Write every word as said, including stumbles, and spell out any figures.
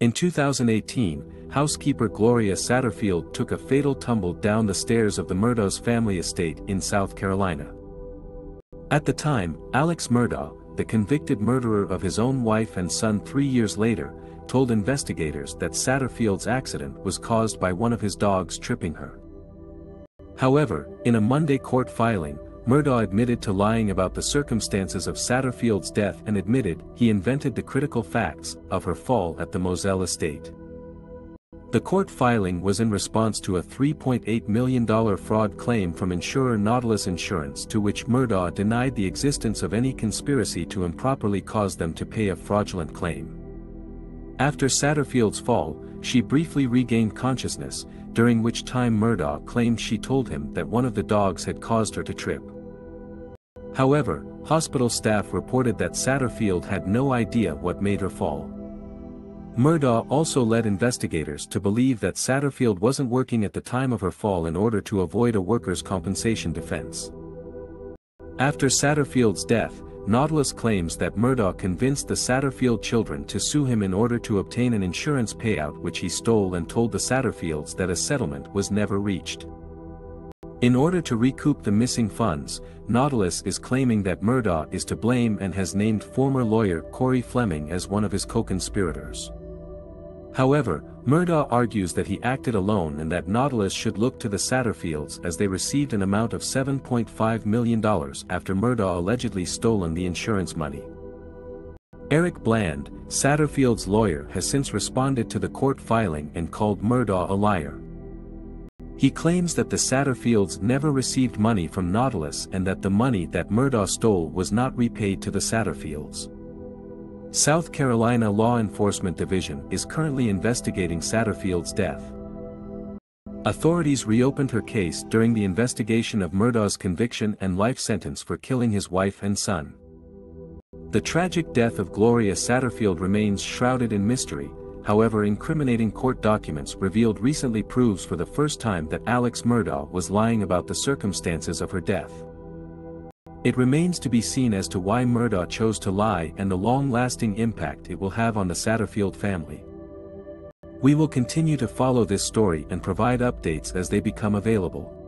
In two thousand eighteen, housekeeper Gloria Satterfield took a fatal tumble down the stairs of the Murdaugh's family estate in South Carolina. At the time, Alex Murdaugh, the convicted murderer of his own wife and son three years later, told investigators that Satterfield's accident was caused by one of his dogs tripping her. However, in a Monday court filing, Murdaugh admitted to lying about the circumstances of Satterfield's death and admitted he invented the critical facts of her fall at the Moselle estate. The court filing was in response to a three point eight million dollars fraud claim from insurer Nautilus Insurance, to which Murdaugh denied the existence of any conspiracy to improperly cause them to pay a fraudulent claim. After Satterfield's fall, she briefly regained consciousness, during which time Murdaugh claimed she told him that one of the dogs had caused her to trip. However, hospital staff reported that Satterfield had no idea what made her fall. Murdaugh also led investigators to believe that Satterfield wasn't working at the time of her fall in order to avoid a workers' compensation defense. After Satterfield's death, Nautilus claims that Murdaugh convinced the Satterfield children to sue him in order to obtain an insurance payout, which he stole and told the Satterfields that a settlement was never reached. In order to recoup the missing funds, Nautilus is claiming that Murdaugh is to blame and has named former lawyer Corey Fleming as one of his co-conspirators. However, Murdaugh argues that he acted alone and that Nautilus should look to the Satterfields, as they received an amount of seven point five million dollars after Murdaugh allegedly stolen the insurance money. Eric Bland, Satterfield's lawyer, has since responded to the court filing and called Murdaugh a liar. He claims that the Satterfields never received money from Nautilus and that the money that Murdaugh stole was not repaid to the Satterfields. South Carolina Law Enforcement Division is currently investigating Satterfield's death. Authorities reopened her case during the investigation of Murdaugh's conviction and life sentence for killing his wife and son. The tragic death of Gloria Satterfield remains shrouded in mystery. However, incriminating court documents revealed recently proves for the first time that Alex Murdaugh was lying about the circumstances of her death. It remains to be seen as to why Murdaugh chose to lie and the long-lasting impact it will have on the Satterfield family. We will continue to follow this story and provide updates as they become available.